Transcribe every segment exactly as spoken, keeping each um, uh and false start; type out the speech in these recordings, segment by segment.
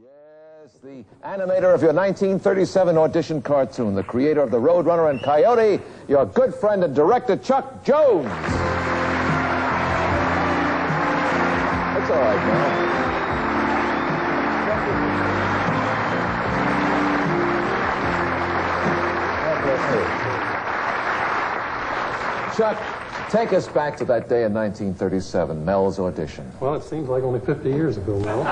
Yes, the animator of your nineteen thirty-seven audition cartoon, the creator of the Roadrunner and Coyote, your good friend and director, Chuck Jones. That's all right, man. Chuck, take us back to that day in nineteen thirty-seven, Mel's audition. Well, it seems like only fifty years ago, Mel.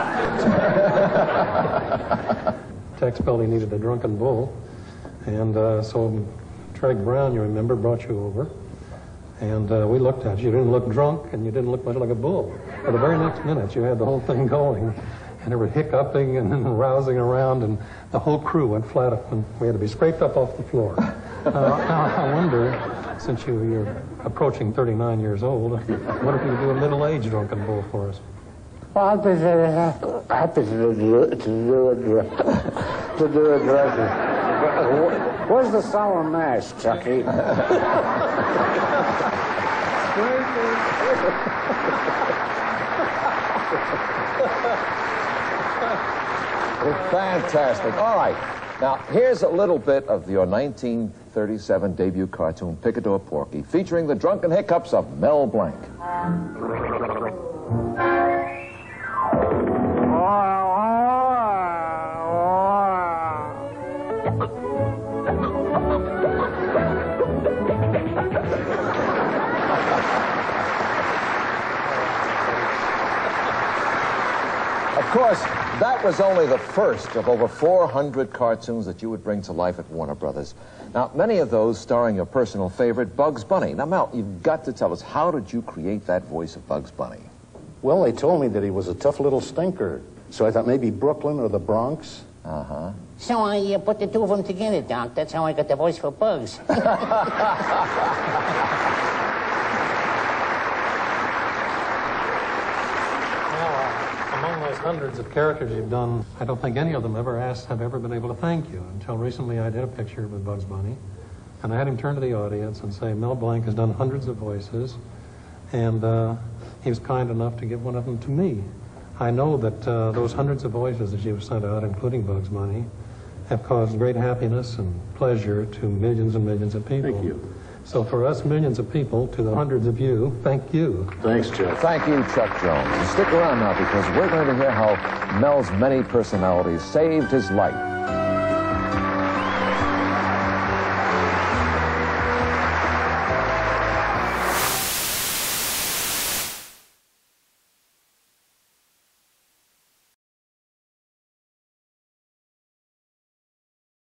Tex felt he needed a drunken bull. And uh, so Treg Brown, you remember, brought you over. And uh, we looked at you. You didn't look drunk, and you didn't look much like a bull. For the very next minute, you had the whole thing going. And there were hiccuping and rousing around, and the whole crew went flat up, and we had to be scraped up off the floor. Uh, now, I wonder, since you, you're approaching thirty-nine years old, what if you could do a middle-aged drunken bull for us? Well, I'd be very happy to do it. To do it, to do it right. Where's the sour mash, Chucky? Fantastic. All right. Now, here's a little bit of your nineteen thirty-seven debut cartoon, Picador Porky, featuring the drunken hiccups of Mel Blanc. Of course, that was only the first of over four hundred cartoons that you would bring to life at Warner Brothers. Now, many of those starring your personal favorite, Bugs Bunny. Now, Mel, you've got to tell us, how did you create that voice of Bugs Bunny? Well, they told me that he was a tough little stinker, so I thought maybe Brooklyn or the Bronx. Uh-huh. So I uh, put the two of them together, Doc. That's how I got the voice for Bugs. Hundreds of characters you've done, I don't think any of them ever asked, have ever been able to thank you. Until recently, I did a picture with Bugs Bunny, and I had him turn to the audience and say, Mel Blanc has done hundreds of voices, and uh, he was kind enough to give one of them to me. I know that uh, those hundreds of voices that you've sent out, including Bugs Bunny, have caused great happiness and pleasure to millions and millions of people. Thank you. So for us, millions of people, to the hundreds of you, thank you. Thanks, Chuck. Thank you, Chuck Jones. And stick around now, because we're going to hear how Mel's many personalities saved his life.